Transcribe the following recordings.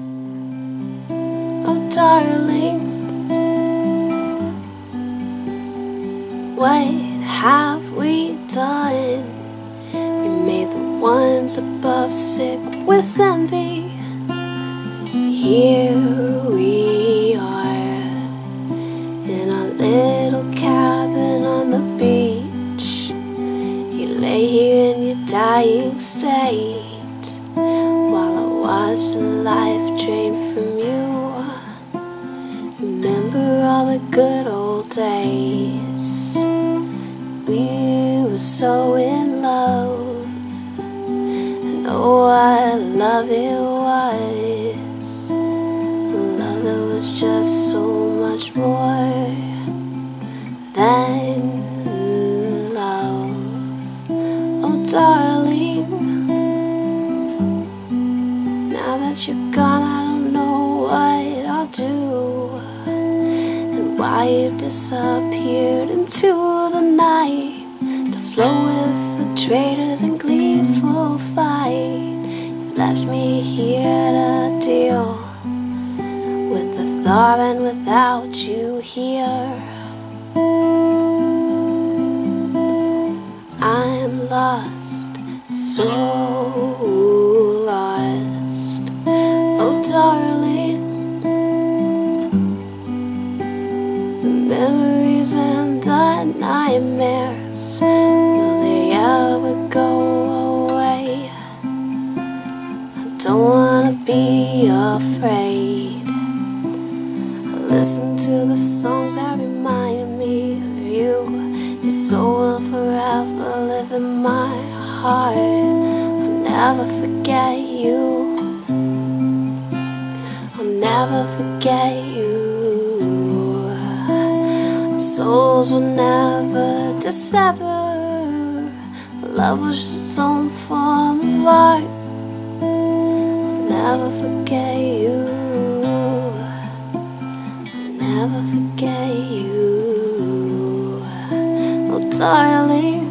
Oh darling, what have we done? We made the ones above sick with envy. Here we are in our little cabin on the beach. You lay here in your dying state while I watch the life drain from you. Remember all the good old days. We were so in love, and oh, what love it was. The love that was just so much more than love. Oh darling, now that you're gone, I don't know what I'll do, and why you've disappeared into the night, to flow with the traitors and gleeful fight. You left me here to deal with the thought, and without you here I'm lost, so lost. Oh darling, the memories and the nightmares, will they ever go away? I don't wanna be afraid. I listen to the songs that remind me of you. Your soul will forever live in my heart. I'll never forget you. I'll never forget you. Souls will never dissever. Love was just its own form of art. I'll never forget you. I'll never forget you. Oh darling,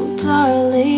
oh darling.